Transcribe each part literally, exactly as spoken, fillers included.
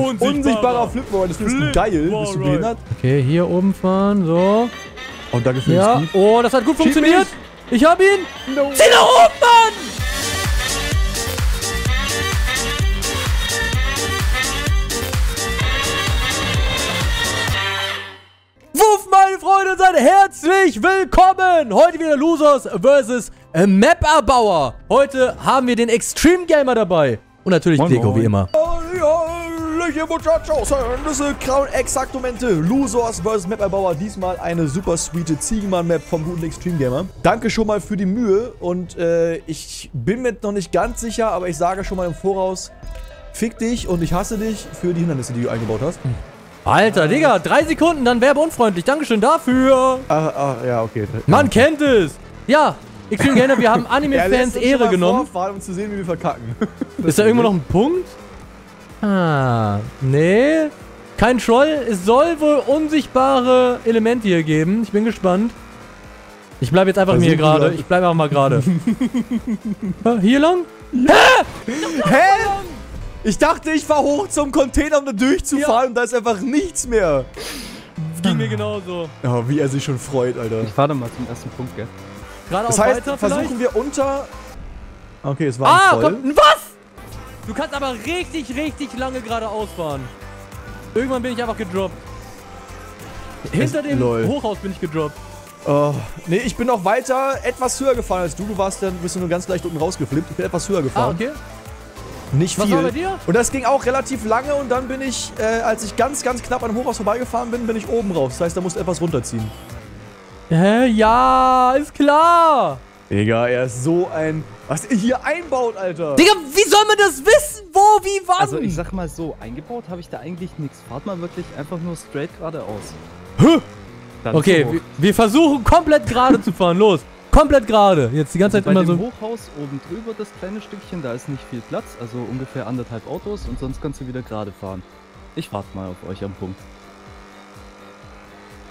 Unsichtbarer, Unsichtbarer Flipboard. Das ist geil. Bist du behindert? Okay, hier oben fahren. So. Oh, danke für ja. den Speed. Oh, das hat gut Cheap funktioniert. Ich hab ihn. No. Zieh nach oben, Mann! Wuff, meine Freunde, und seid herzlich willkommen. Heute wieder Losers versus Map-Erbauer. Heute haben wir den Extreme Gamer dabei. Und natürlich Deko, wie immer. Hier, Muchachos, Nüsse, Crown, Exaktumente, Losers versus. Map-Erbauer. Diesmal eine super sweete Ziegenmann-Map vom guten Extreme Gamer. Danke schon mal für die Mühe und äh, ich bin mir noch nicht ganz sicher, aber ich sage schon mal im Voraus, fick dich und ich hasse dich für die Hindernisse, die du eingebaut hast. Alter, Digga, drei Sekunden, dann werbeunfreundlich. Dankeschön dafür. Ach, ach ja, okay. Man ja. kennt es. Ja, Extreme Gamer, wir haben Anime-Fans ja, Ehre genommen. Vorfahren, um zu sehen, wie wir verkacken. Ist da irgendwo noch ein Punkt? Ah, nee. Kein Troll. Es soll wohl unsichtbare Elemente hier geben. Ich bin gespannt. Ich bleib jetzt einfach mir gerade. Ich bleib einfach mal gerade. Hier lang? Ja. Hä? Hä? Ich dachte, ich fahr hoch zum Container, um da durchzufahren ja. und da ist einfach nichts mehr. Das ging mir genauso. Oh, wie er sich schon freut, Alter. Ich fahr doch mal zum ersten Punkt, gell? Gerade das heißt, weiter versuchen vielleicht? wir unter... Okay, es war ah, ein Troll. Komm, was? Du kannst aber richtig, richtig lange geradeaus fahren. Irgendwann bin ich einfach gedroppt. Hinter dem Lol. Hochhaus bin ich gedroppt. Oh, nee, ich bin noch weiter etwas höher gefahren als du. Du warst dann, bist du nur ganz leicht unten rausgeflippt. Ich bin etwas höher gefahren. Ah, okay. Nicht viel. Was war bei dir? Und das ging auch relativ lange und dann bin ich, äh, als ich ganz, ganz knapp an dem Hochhaus vorbeigefahren bin, bin ich oben raus. Das heißt, da musst du etwas runterziehen. Hä? Ja, ist klar. Digga, er ist so ein... Was ihr hier einbaut, Alter! Digga, wie soll man das wissen? Wo, wie, wann? Also ich sag mal so, eingebaut habe ich da eigentlich nichts. Fahrt mal wirklich einfach nur straight geradeaus. Huh. Okay, wir, wir versuchen komplett gerade zu fahren. Los, komplett gerade. Jetzt die ganze also Zeit bei immer dem so... Hochhaus oben drüber, das kleine Stückchen, da ist nicht viel Platz. Also ungefähr anderthalb Autos und sonst kannst du wieder gerade fahren. Ich warte mal auf euch am Punkt.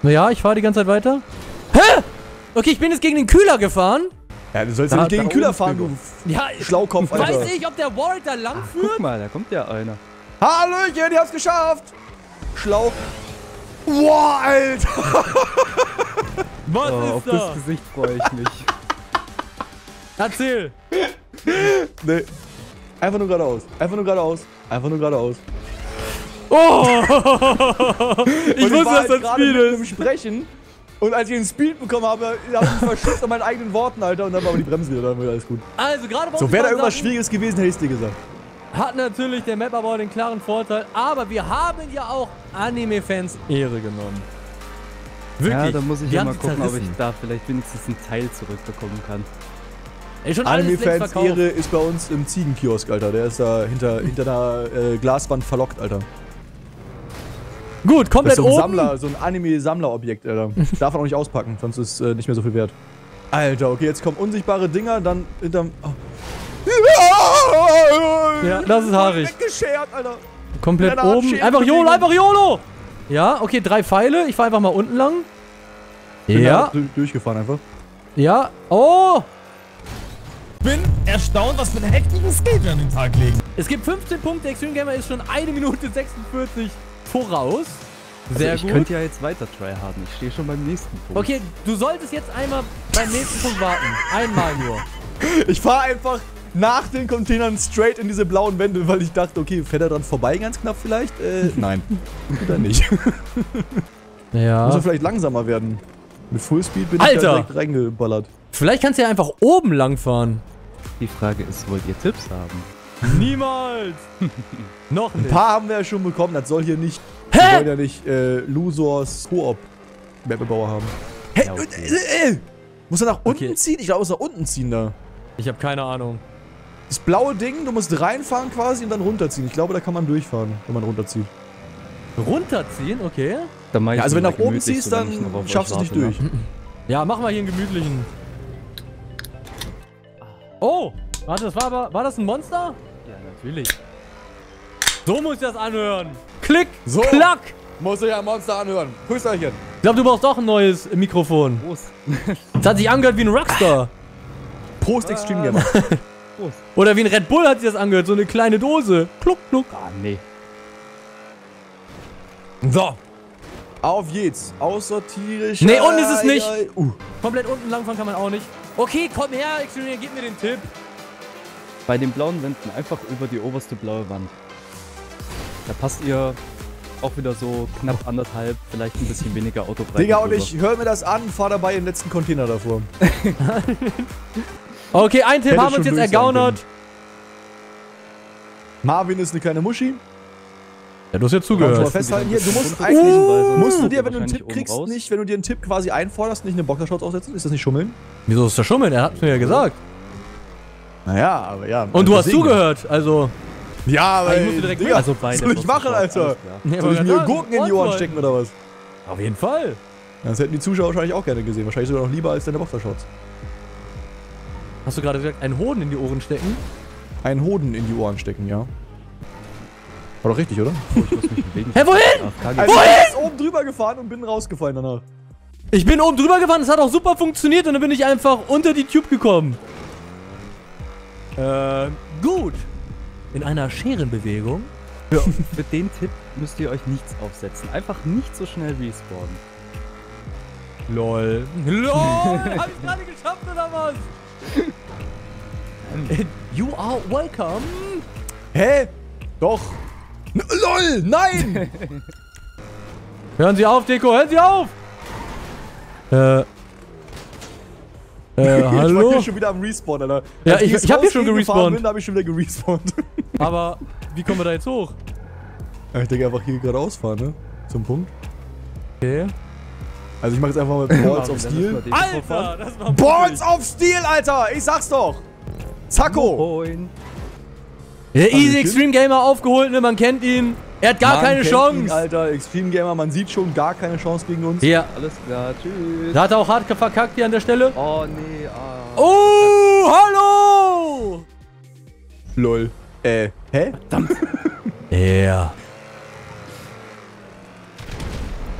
Naja, ich fahre die ganze Zeit weiter. Hä? Okay, ich bin jetzt gegen den Kühler gefahren. Ja, du sollst da, ja nicht gegen den Kühler fahren, du ja, Schlaukopf, Alter. Weiß ich, ob der Walt da lang Ach, führt? Guck mal, da kommt ja einer. Hallöchen, die haben's geschafft! Schlau... Boah, Alter! Was oh, ist auf das? Auf das Gesicht freue ich mich. Erzähl! Nee. Einfach nur geradeaus. Einfach nur geradeaus. Einfach nur geradeaus. Oh! ich und wusste, ich war dass halt das Spiel ist. Mit dem Sprechen. Und als ich den Speed bekommen habe, habe ich mich verschützt an meinen eigenen Worten, Alter. Und dann war aber die Bremse wieder, dann war alles gut. Also gerade bei uns So, wäre da irgendwas Sachen, Schwieriges gewesen, hätte ich dir gesagt. Hat natürlich der Map-Erbauer den klaren Vorteil, aber wir haben ja auch Anime-Fans Ehre genommen. Wirklich. Ja, da muss ich ja mal gucken, zerrissen. ob ich da vielleicht wenigstens einen Teil zurückbekommen kann. Anime-Fans Ehre ist bei uns im Ziegenkiosk, Alter. Der ist da hinter, hinter einer äh, Glaswand verlockt, Alter. Gut, komplett das ist so ein oben. Sammler, so ein Anime-Sammlerobjekt, Alter. Darf man auch nicht auspacken, sonst ist äh, nicht mehr so viel wert. Alter, okay, jetzt kommen unsichtbare Dinger, dann hinterm... Oh. Ja, das ist haarig. Alter. Komplett Deiner oben. Einfach YOLO, einfach YOLO! Ja, okay, drei Pfeile. Ich fahr einfach mal unten lang. Bin ja. durchgefahren einfach. Ja. Oh! Bin erstaunt, was für einen heftigen Skate wir an den Tag legen. Es gibt fünfzehn Punkte. Extreme Gamer ist schon eine Minute sechsundvierzig. Voraus. Sehr also ich gut. Ich könnte ja jetzt weiter tryharden. Ich stehe schon beim nächsten Punkt. Okay, du solltest jetzt einmal beim nächsten Punkt warten. Einmal nur. Ich fahre einfach nach den Containern straight in diese blauen Wände, weil ich dachte, okay, fährt er dran vorbei ganz knapp vielleicht? Äh, nein. Oder nicht. Ja. Muss er vielleicht langsamer werden. Mit Fullspeed bin Alter. ich da direkt reingeballert. Vielleicht kannst du ja einfach oben lang fahren. Die Frage ist, wollt ihr Tipps haben? Niemals! Noch nicht. Ein paar haben wir ja schon bekommen, das soll hier nicht... Hä? Wir wollen ja nicht äh, Losers Koop Map-Erbauer haben. Hä? Ja, okay. äh, äh, äh. Muss er nach unten okay. ziehen? Ich glaube, muss nach unten ziehen da. Ich habe keine Ahnung. Das blaue Ding, du musst reinfahren quasi und dann runterziehen. Ich glaube, da kann man durchfahren, wenn man runterzieht. Runterziehen? Okay. Dann ja, also wenn du nach oben ziehst, dann schaffst du es nicht durch. Ja, mach mal hier einen gemütlichen. Oh! Warte, das war aber... War das ein Monster? Ja, natürlich. So muss ich das anhören. Klick, so klack. Muss ich ein Monster anhören. Grüßerchen. Ich glaube, du brauchst doch ein neues Mikrofon. Prost. Das hat sich angehört wie ein Rockstar. Prost, Extreme Gamer. Prost. Oder wie ein Red Bull hat sich das angehört. So eine kleine Dose. Kluck, kluck. Ah, nee. So. Auf jetzt. Außertierisch. Nee, unten ist es nicht. Uh. Komplett unten langfahren kann man auch nicht. Okay, komm her, Extreme, gib mir den Tipp. Bei den blauen Wänden einfach über die oberste blaue Wand. Da passt ihr auch wieder so knapp anderthalb, vielleicht ein bisschen weniger Autobreite. Digga, und ich höre mir das an, fahr dabei den letzten Container davor. Okay, ein Tipp haben wir uns jetzt ergaunert. Marvin ist eine kleine Muschi. Ja, du hast ja zugehört. Du, festhalten hier. Du musst eigentlich, uh, musst du dir, wenn du einen Tipp kriegst, nicht, wenn du dir einen Tipp quasi einforderst, nicht eine Boxershorts aufsetzen? Ist das nicht Schummeln? Wieso ist das Schummeln? Er hat mir ja gesagt. Naja, aber ja. Und du hast zugehört, also. Ja, aber ich musste direkt, Digga, also beide soll ich machen, Alter? Ja, soll ich mir Gurken in die Ohren stecken oder was? Auf jeden Fall. Das hätten die Zuschauer wahrscheinlich auch gerne gesehen. Wahrscheinlich sogar noch lieber als deine Boxershorts. Hast du gerade gesagt, einen Hoden in die Ohren stecken? Einen Hoden in die Ohren stecken, ja. War doch richtig, oder? Oh, ich muss mich bewegen. Hä, wohin? Ach, wohin? Ich bin oben drüber gefahren und bin rausgefallen danach. Ich bin oben drüber gefahren, das hat auch super funktioniert und dann bin ich einfach unter die Tube gekommen. Äh, gut. In einer Scherenbewegung. Ja. Mit dem Tipp müsst ihr euch nichts aufsetzen. Einfach nicht so schnell respawnen. LOL. LOL! Hab ich gerade geschafft, oder was? You are welcome. Hä? Doch. N LOL! Nein! Hören Sie auf, Deko! Hören Sie auf! Äh... Äh, hallo? Ich bin hier schon wieder am Respawn, Alter. Ja, Als ich, ich, ich hab hier schon gerespawnt. Bin, da hab ich schon wieder gerespawnt. Aber wie kommen wir da jetzt hoch? Ich denke einfach hier geradeaus fahren, ne? Zum Punkt. Okay. Also ich mach jetzt einfach mal Balls of Steel. Alter, das war Balls of Steel, Alter! Ich sag's doch! Zacko! Moin. Der Easy Extreme Gamer aufgeholt, ne? Man kennt ihn. Er hat gar man keine Chance. Ihn, Alter, Extreme Gamer, man sieht schon gar keine Chance gegen uns. Ja, alles klar, tschüss. Da hat er auch hart verkackt hier an der Stelle. Oh, nee, ah. Oh, hallo! Lol. Äh, hä? Verdammt. Ja.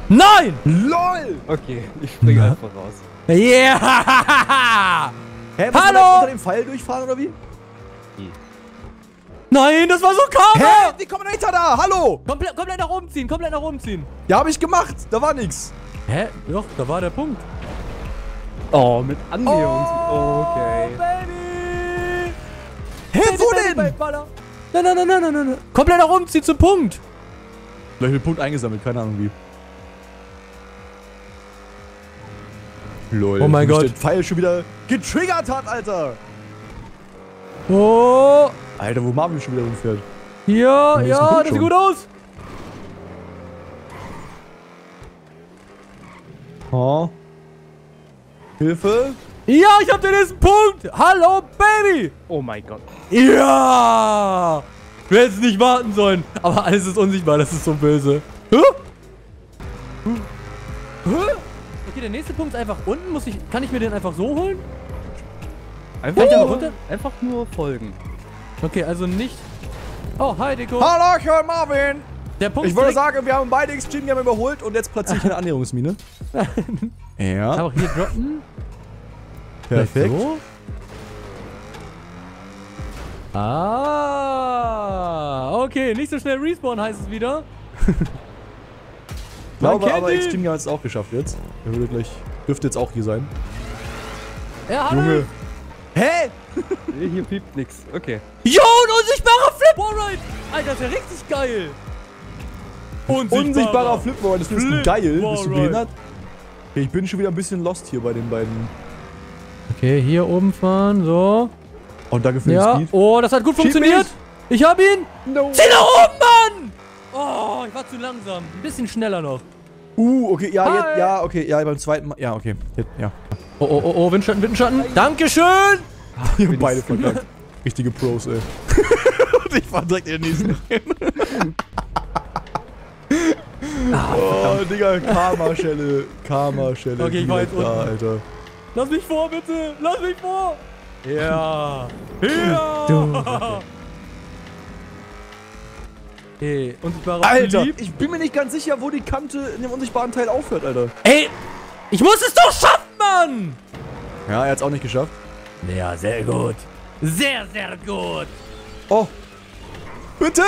Nein! Lol! Okay, ich springe einfach raus. Ja! Hä, musst du unter dem Pfeil durchfahren, oder wie? Nee. Nein, das war so Karma! Hä? Die Kombinator da! Hallo! Komplett, komplett nach oben ziehen, komplett nach oben ziehen. Ja, hab ich gemacht! Da war nix! Hä? Doch, da war der Punkt. Oh, mit Annäherung. Oh, okay. Baby! Hä, Baby, wo Baby, denn? Baby, Baby, nein, nein, nein, nein, nein, nein. Komplett nach oben ziehen zum Punkt! Vielleicht den Punkt eingesammelt, keine Ahnung wie. Lol, oh mein Gott, den Pfeil schon wieder getriggert hat, Alter! Oh! Alter, wo Marvin schon wieder rumfährt. Ja, ja, das sieht gut aus. Oh. Hilfe. Ja, ich hab den nächsten Punkt. Hallo, Baby. Oh mein Gott. Ja. Du hättest nicht warten sollen. Aber alles ist unsichtbar. Das ist so böse. Huh? Huh? Huh? Okay, der nächste Punkt ist einfach unten. Muss ich, kann ich mir den einfach so holen? Einfach, uh. runter? Einfach nur folgen. Okay, also nicht... Oh, hi, Deko. Hallo, ich höre Marvin. Der Punkt ich würde sagen, wir haben beide Extreme Gamer überholt und jetzt platziere ich eine Annäherungsmine. Ja. Ich kann auch hier droppen. Perfekt. So. Ah, okay. Nicht so schnell respawn heißt es wieder. Ich glaube aber, Extreme Gamer hat es auch geschafft jetzt. Er würde gleich... Dürfte jetzt auch hier sein. Ja, hallo. Junge. Hä? Nee, hier piept nix. Okay. Jo, ein unsichtbarer Flip-Alright! Alter, das ist ja richtig geil! Unsichtbarer, unsichtbarer Flip-Alright, das findest du geil? Bist du behindert? Okay, ich bin schon wieder ein bisschen lost hier bei den beiden. Okay, hier oben fahren, so. Und danke für ja. den Speed. Oh, das hat gut funktioniert! Ich hab ihn! No. Zieh nach oben, Mann! Oh, ich war zu langsam. Ein bisschen schneller noch. Uh, okay, ja, jetzt, ja, okay, ja, beim zweiten Mal, ja, okay, jetzt, ja. Oh, oh, oh, oh, Windschatten, Windschatten. Dankeschön! Wir haben beide verkackt. Richtige Pros, ey. Und ich fahr direkt in den nächsten rein. Ah, oh, Digga, Karma-Schelle. Karma-Schelle. Okay, ich war jetzt unten. Alter. Lass mich vor, bitte! Lass mich vor! Ja. Ja! Ja. Hey, unsichtbarer Alter, Lieb. Ich bin mir nicht ganz sicher, wo die Kante in dem unsichtbaren Teil aufhört, Alter. Ey! Ich muss es doch schaffen, Mann! Ja, er hat's auch nicht geschafft. Ja, sehr gut. Sehr, sehr gut. Oh. Bitte!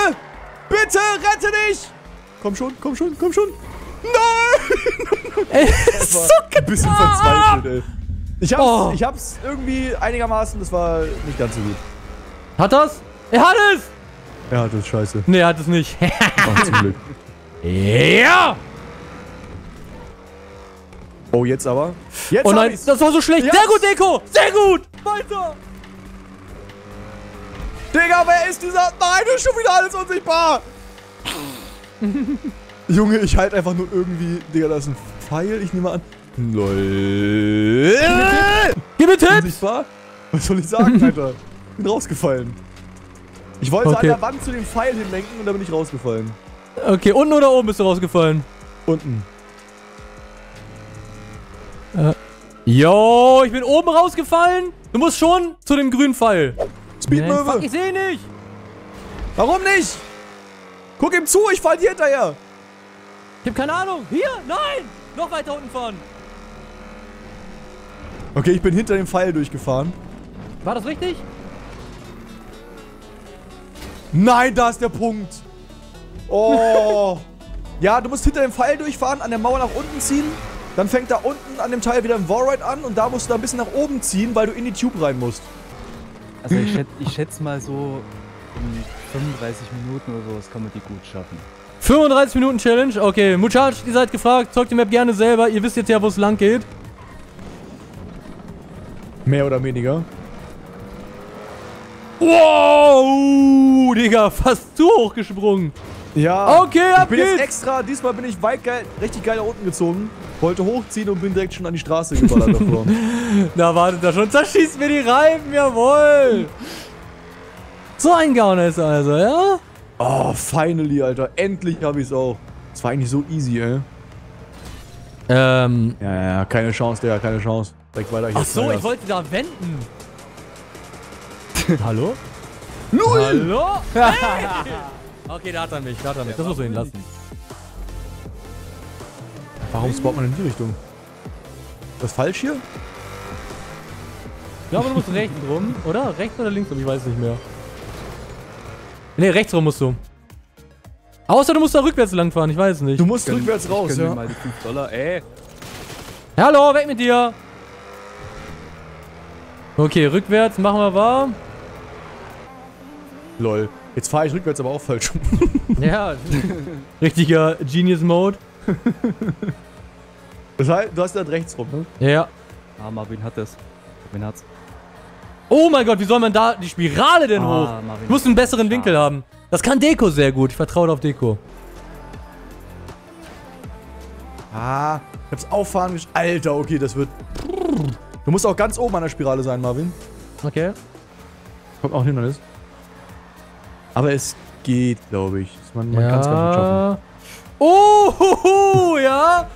Bitte, rette dich! Komm schon, komm schon, komm schon. Nein! Ey, das war so ein bisschen verzweifelt, ey. Ich hab's, oh. ich hab's irgendwie einigermaßen, das war nicht ganz so gut. Hat das? Er hat es! Er hat es, scheiße. Nee, er hat es nicht. Ach, zum Glück. Ja! Oh, jetzt aber. Jetzt oh nein, das war so schlecht. Yes. Sehr gut, Deko! Sehr gut! Weiter! Digga, wer ist dieser... Nein, ist schon wieder alles unsichtbar! Junge, ich halt einfach nur irgendwie... Digga, da ist ein Pfeil, ich nehme mal an... LOL... Gib mir Tipps! Unsichtbar? Was soll ich sagen, Alter? Bin rausgefallen. Ich wollte okay. an der Wand zu dem Pfeil hinlenken und da bin ich rausgefallen. Okay, unten oder oben bist du rausgefallen? Unten. Äh. Yo, ich bin oben rausgefallen. Du musst schon zu dem grünen Pfeil. Speedmöwe. Ich sehe nicht. Warum nicht? Guck ihm zu, ich fall dir hinterher. Ich hab keine Ahnung. Hier? Nein! Noch weiter unten fahren. Okay, ich bin hinter dem Pfeil durchgefahren. War das richtig? Nein, da ist der Punkt. Oh. Ja, du musst hinter dem Pfeil durchfahren, an der Mauer nach unten ziehen. Dann fängt da unten an dem Teil wieder ein Warride an und da musst du da ein bisschen nach oben ziehen, weil du in die Tube rein musst. Also ich schätze ich schätz mal so in fünfunddreißig Minuten oder so, das kann man die gut schaffen. fünfunddreißig Minuten Challenge? Okay, Muchach, ihr seid gefragt, zockt die Map gerne selber, ihr wisst jetzt ja, wo es lang geht. Mehr oder weniger. Wow, Digga, fast zu hoch gesprungen. Ja, okay, ab ich bin geht's. Jetzt extra, diesmal bin ich weit geil, richtig geil nach unten gezogen. Wollte hochziehen und bin direkt schon an die Straße geballert davor. Na, wartet da schon, zerschießt mir die Reifen, jawohl. So ein Gauner ist also, ja? Oh, finally, Alter, endlich hab ich's auch. Das war eigentlich so easy, ey. Ähm. Ja, ja, ja, keine Chance, Digga, keine Chance. Direkt weiter. Ach so, ich wollte da wenden. Hallo? Null! Hallo? Hey! Okay, da hat er mich, da hat er mich. Das musst du ihn lassen. Warum spawnt man in die Richtung? Ist das falsch hier? Ich glaube, du musst rechts rum, oder? Rechts oder links rum? Ich weiß nicht mehr. Ne, rechts rum musst du. Außer du musst da rückwärts langfahren, ich weiß nicht. Du musst ich rückwärts ich raus, ja. Mir mal die fünf Dollar, ey. Hallo, weg mit dir! Okay, rückwärts, machen wir wahr. Lol. Jetzt fahre ich rückwärts, aber auch falsch. Ja, richtiger Genius-Mode. Das heißt, du hast da rechts rum, ne? Ja. Ah, Marvin hat das. Marvin hat's. Oh mein Gott, wie soll man da die Spirale denn ah, hoch? Marvin du musst einen besseren klar. Winkel haben. Das kann Deko sehr gut. Ich vertraue auf Deko. Ah, ich hab's auffahren. Alter, okay, das wird... Du musst auch ganz oben an der Spirale sein, Marvin. Okay. Kommt auch Hindernis. Aber es geht, glaube ich. Man, man ja. kann es ganz gut schaffen. Oh, ho, ho, ja.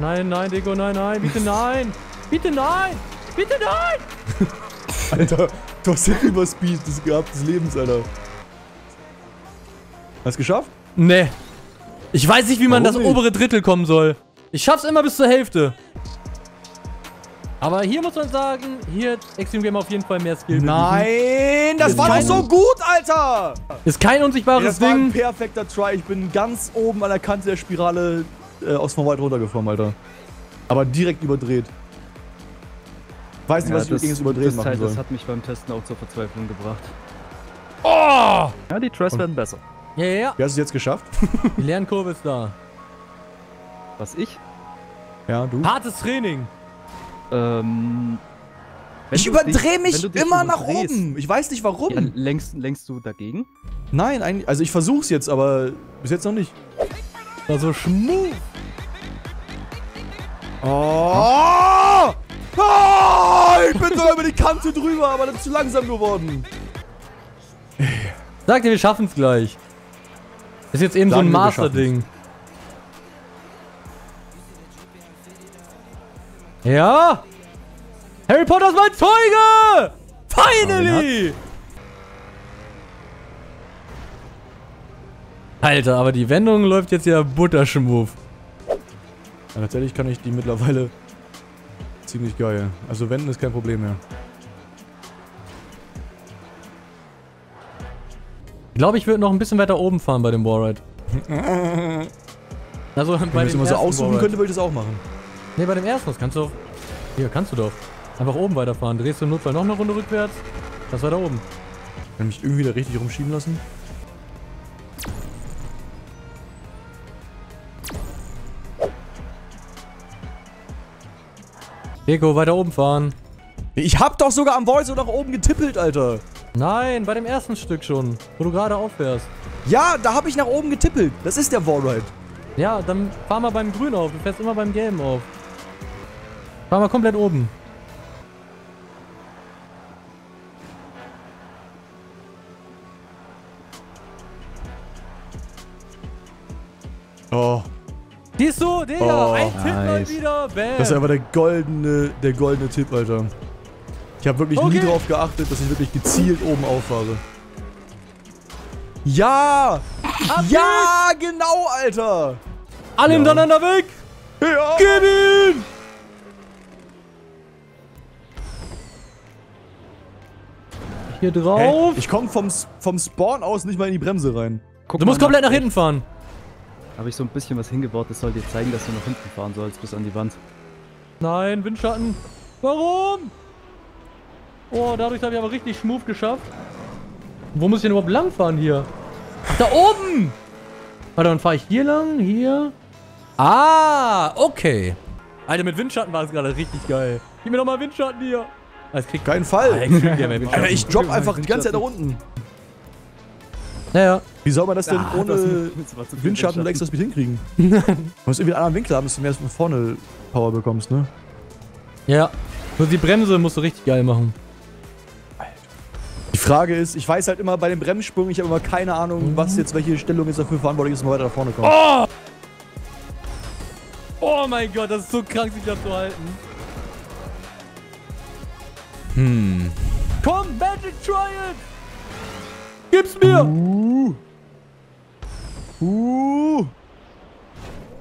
Nein, nein, Deko, nein, nein. Bitte nein. Bitte nein. Bitte nein. Alter, du hast den Überspeed gehabt des Lebens, Alter. Hast du geschafft? Nee. Ich weiß nicht, wie man Warum das nicht? obere Drittel kommen soll. Ich schaff's immer bis zur Hälfte. Aber hier muss man sagen, hier hat Extreme Gamer auf jeden Fall mehr Skill. Nein, das war doch so gut, Alter! Ist kein unsichtbares Ding. Ja, das war ein perfekter Try. Ich bin ganz oben an der Kante der Spirale äh, aus von weit runtergefahren, Alter. Aber direkt überdreht. Weiß nicht, ja, was ich gegen das Überdrehen machen soll. Das hat mich beim Testen auch zur Verzweiflung gebracht. Oh! Ja, die Tries werden besser. Ja, ja, ja. Wie hast du es jetzt geschafft? Die Lernkurve ist da. Was, ich? Ja, du. Hartes Training. Ähm, ich überdrehe mich immer nach oben. Ich weiß nicht warum. Ja, lenkst, lenkst du dagegen? Nein, eigentlich. Also ich versuch's jetzt, aber bis jetzt noch nicht. Also schmuck. Oh! Oh! Ich bin sogar über die Kante drüber, aber das ist zu langsam geworden. Sag dir, wir schaffen's gleich. Das ist jetzt eben Sagen so ein Master-Ding. Ja! Harry Potter ist mein Zeuge! Finally! Alter, aber die Wendung läuft jetzt ja Butterschmuff. Ja, tatsächlich kann ich die mittlerweile ziemlich geil. Also wenden ist kein Problem mehr. Ich glaube, ich würde noch ein bisschen weiter oben fahren bei dem Warride. Also bei dem immer so aussuchen könnte, würde ich das auch machen. Ne, bei dem ersten, das kannst du doch. Hier, kannst du doch. Einfach oben weiterfahren. Drehst du im Notfall noch eine Runde rückwärts. Das war da oben. Kann mich irgendwie da richtig rumschieben lassen? Deko, weiter oben fahren. Ich hab doch sogar am Voice nach oben getippelt, Alter. Nein, bei dem ersten Stück schon, wo du gerade auffährst. Ja, da habe ich nach oben getippelt. Das ist der Wallride. Ja, dann fahr mal beim Grün auf. Du fährst immer beim Gelben auf. Fahr mal komplett oben. Oh. Siehst du, Digga, oh, ein Tipp nice. Mal wieder, bam. Das ist einfach der goldene, der goldene Tipp, Alter. Ich habe wirklich okay. nie drauf geachtet, dass ich wirklich gezielt oben auffahre. Ja! Ab ja, weg. Genau, Alter! Alle ja. hintereinander weg! Ja. Gib ihn! Hier drauf. Hey, ich komme vom, vom Spawn aus nicht mal in die Bremse rein. Guck du musst komplett nach hinten fahren. Habe ich so ein bisschen was hingebaut, das soll dir zeigen, dass du nach hinten fahren sollst, bis an die Wand. Nein, Windschatten. Warum? Oh, dadurch habe ich aber richtig Schmuf geschafft. Wo muss ich denn überhaupt lang fahren hier? Ach, da oben! Warte, dann fahre ich hier lang, hier. Ah, okay. Alter, mit Windschatten war es gerade richtig geil. Gib mir doch mal Windschatten hier. Das kriegt keinen Fall. Alter, Alter, ich drop einfach die ganze Zeit da unten. Naja. Wie soll man das denn ah, ohne das Windschatten, Windschatten und Extra Speed hinkriegen? Du musst irgendwie einen anderen Winkel haben, dass du mehr von vorne Power bekommst, ne? Ja. Nur die Bremse musst du richtig geil machen. Alter. Die Frage ist, ich weiß halt immer bei den Bremssprüngen, ich habe immer keine Ahnung, mhm. was jetzt, welche Stellung jetzt dafür verantwortlich ist, dass man weiter nach vorne kommt. Oh! Oh mein Gott, das ist so krank, sich da zu halten. Hm. Komm, Magic Triumph! Gib's mir! Uh. Uh.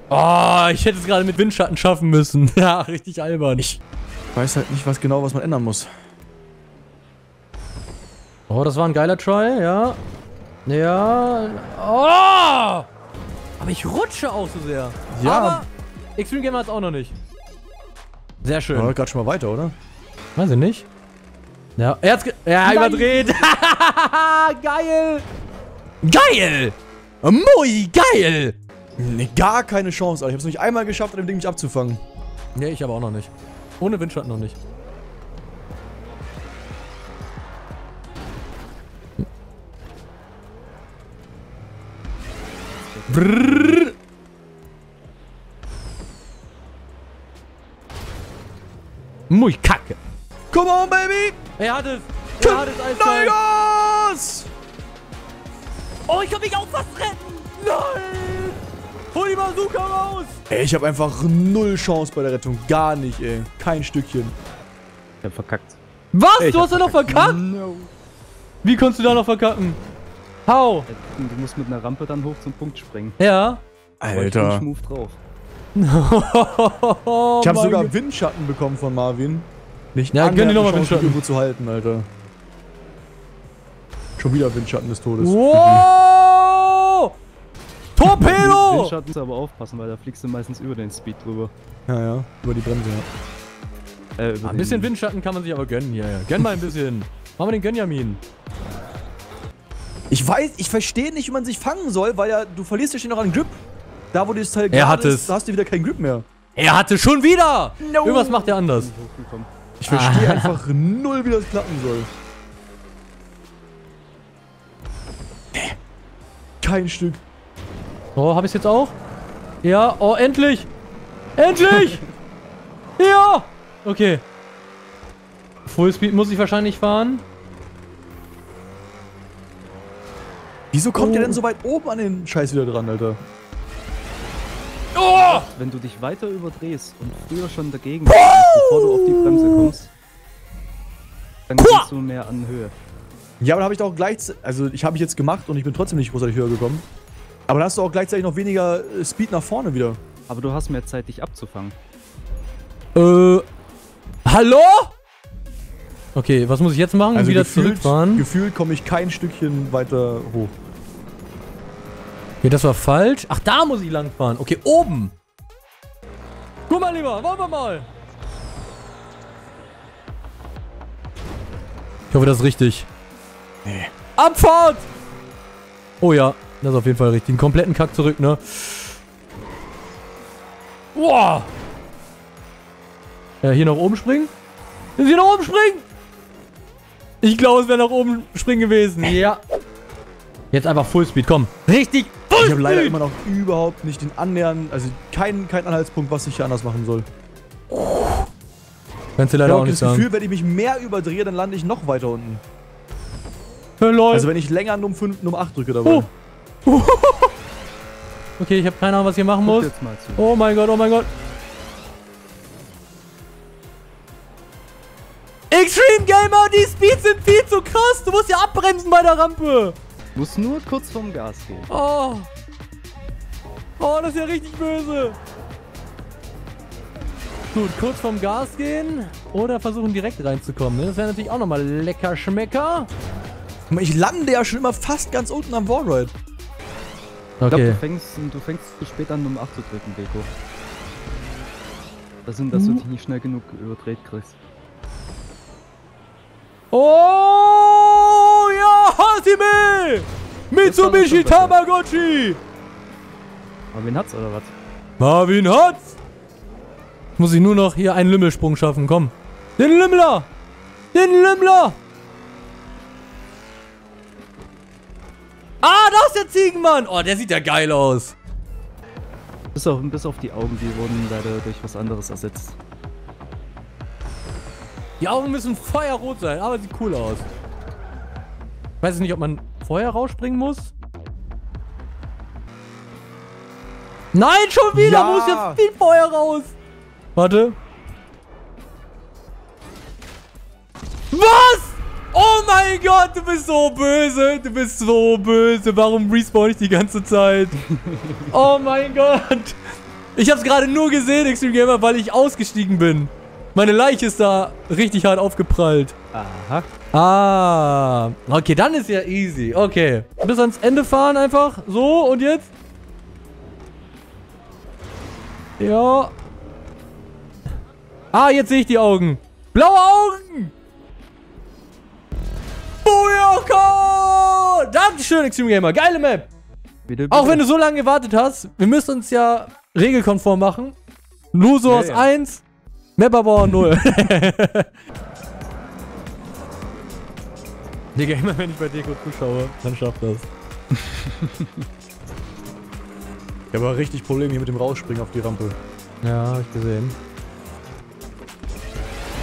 Oh, ich hätte es gerade mit Windschatten schaffen müssen. Ja, richtig albern. Ich weiß halt nicht, was genau, was man ändern muss. Oh, das war ein geiler Try, ja. Ja. Oh! Aber ich rutsche auch so sehr. Ja. Aber Extreme Gamer hat's auch noch nicht. Sehr schön. War gerade schon mal weiter, oder? Weiß ich nicht. Ja, er hat's ge ja, nein. Überdreht. Geil. Geil. Moi, geil. Nee, gar keine Chance, Alter. Ich hab's nicht einmal geschafft, an dem Ding mich abzufangen. Nee, ich aber auch noch nicht. Ohne Windschatten noch nicht. Brrrr. Moi, kacke. Come on, baby. Er hat es! Er hat es, Alter! Nice. Oh, ich kann mich auch fast retten! Nein! Hol die Bazooka raus! Ey, ich habe einfach null Chance bei der Rettung. Gar nicht, ey. Kein Stückchen. Ich hab verkackt. Was? Ey, du hast da noch verkackt? No. Wie konntest du da noch verkacken? How? Du musst mit einer Rampe dann hoch zum Punkt springen. Ja. Alter. Ich habe sogar Windschatten bekommen von Marvin. Nicht ja, können die nochmal Windschatten irgendwo zu halten, Alter. Schon wieder Windschatten des Todes. Wow! Torpedo! Mit Windschatten musst du aber aufpassen, weil da fliegst du meistens über den Speed drüber. Ja, ja, über die Bremse, ja. Äh, über ah, ein bisschen Windschatten kann man sich aber gönnen, ja, ja. Gönn mal ein bisschen. Machen wir den Gönjamin. Ich weiß, ich verstehe nicht, wie man sich fangen soll, weil ja, du verlierst ja schon noch an Grip. Da, wo du das Teil gerade ist, da hast du wieder keinen Grip mehr. Er hatte schon wieder! No. Irgendwas macht er anders. Ich verstehe ah. einfach null, wie das klappen soll. Nee. Kein Stück. Oh, hab ich's jetzt auch? Ja, oh, endlich! Endlich! Ja! Okay. Fullspeed muss ich wahrscheinlich fahren. Wieso kommt oh. der denn so weit oben an den Scheiß wieder dran, Alter? Oh! Wenn du dich weiter überdrehst und früher schon dagegen kommst, bevor du auf die Bremse kommst, dann kommst du mehr an Höhe. Ja, aber da habe ich doch gleich... Also, ich habe mich jetzt gemacht und ich bin trotzdem nicht großartig höher gekommen. Aber da hast du auch gleichzeitig noch weniger Speed nach vorne wieder. Aber du hast mehr Zeit, dich abzufangen. Äh... Hallo? Okay, was muss ich jetzt machen? Also wieder gefühlt, zurückfahren? Gefühlt komme ich kein Stückchen weiter hoch. Okay, das war falsch. Ach, da muss ich lang fahren. Okay, oben. Guck mal, lieber. Wollen wir mal. Ich hoffe, das ist richtig. Nee. Abfahrt! Oh ja, das ist auf jeden Fall richtig. Den kompletten Kack zurück, ne? Boah! Ja, hier nach oben springen? Sind wir nach oben springen? Ich glaube, es wäre nach oben springen gewesen. Ja. Jetzt einfach Fullspeed, komm. Richtig Fullspeed! Ich habe leider immer noch überhaupt nicht den annähernden, also keinen, keinen Anhaltspunkt, was ich hier anders machen soll. Kannst du leider ja, auch, auch nicht sagen. Ich habe das Gefühl, wenn ich mich mehr überdrehe, dann lande ich noch weiter unten. Hello. Also wenn ich länger nur um fünf, nur um acht drücke dabei. Oh. Okay, ich habe keine Ahnung, was ich hier machen muss. Oh mein Gott, oh mein Gott. Extreme Gamer, die Speeds sind viel zu krass. Du musst ja abbremsen bei der Rampe. Du musst nur kurz vom Gas gehen. Oh. Oh, das ist ja richtig böse. Gut, kurz vom Gas gehen oder versuchen direkt reinzukommen. Ne? Das wäre natürlich auch nochmal lecker Schmecker. Ich lande ja schon immer fast ganz unten am Wallride. Okay. Ich glaube, du fängst, du fängst zu spät an, um acht zu drücken, Beko. Das sind, dass hm. du dich nicht schnell genug überdreht kriegst. Oh ja, Hasime! Mitsubishi Tamagotchi! Marvin hat's oder was? Marvin hat's! Jetzt muss ich nur noch hier einen Lümmelsprung schaffen, komm. Den Lümmler! Den Lümmler! Ah, da ist der Ziegenmann! Oh, der sieht ja geil aus. Bis auf, bis auf die Augen, die wurden leider durch was anderes ersetzt. Die Augen müssen feuerrot sein, aber sieht cool aus. Ich weiß nicht, ob man vorher rausspringen muss. Nein, schon wieder! Ja. Muss jetzt viel Feuer raus! Warte. Was? Oh mein Gott, du bist so böse. Du bist so böse. Warum respawn ich die ganze Zeit? Oh mein Gott. Ich hab's gerade nur gesehen, Extreme Gamer, weil ich ausgestiegen bin. Meine Leiche ist da richtig hart aufgeprallt. Aha. Ah. Okay, dann ist ja easy. Okay. Bis ans Ende fahren einfach. So, und jetzt? Ja. Ah, jetzt sehe ich die Augen. Blaue Augen! Booyaka! Dankeschön, Extreme Gamer. Geile Map. Bitte, bitte. Auch wenn du so lange gewartet hast, wir müssen uns ja regelkonform machen. Luso aus eins, Mapperbauer null. Digga, immer wenn ich bei Deko zuschaue, dann schafft das. Ich habe aber richtig Probleme hier mit dem Rausspringen auf die Rampe. Ja, hab ich gesehen.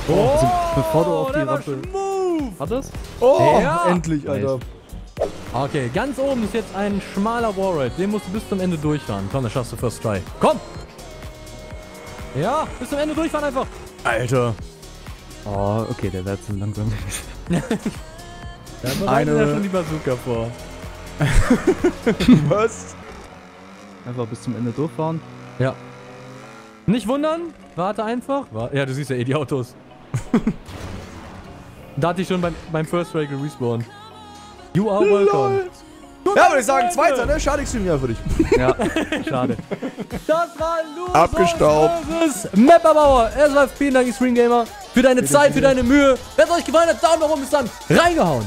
Oh, oh also, bevor du auf die Rampe... Hat das? Oh, ja. Endlich, Alter. Okay, ganz oben ist jetzt ein schmaler Wallride. Den musst du bis zum Ende durchfahren. Komm, das schaffst du first try. Komm! Ja, bis zum Ende durchfahren einfach. Alter. Oh, okay, der wird so langsam. Da bereitet ja schon die Bazooka vor. Was? Einfach bis zum Ende durchfahren. Ja. Nicht wundern. Warte einfach. Ja, du siehst ja eh die Autos. Da hatte ich schon beim, beim First Try respawn. You are welcome. Ja, würde ich sagen, zweiter, ne? Schade, Extreme Gamer für dich. Ja, schade. Das war Luso Abgestaubt. Mapperbauer. Erstmal vielen Dank, Extreme Gamer, für deine Zeit, für deine Mühe. Wenn es euch gefallen hat, Daumen nach oben, bis dann. Reingehauen.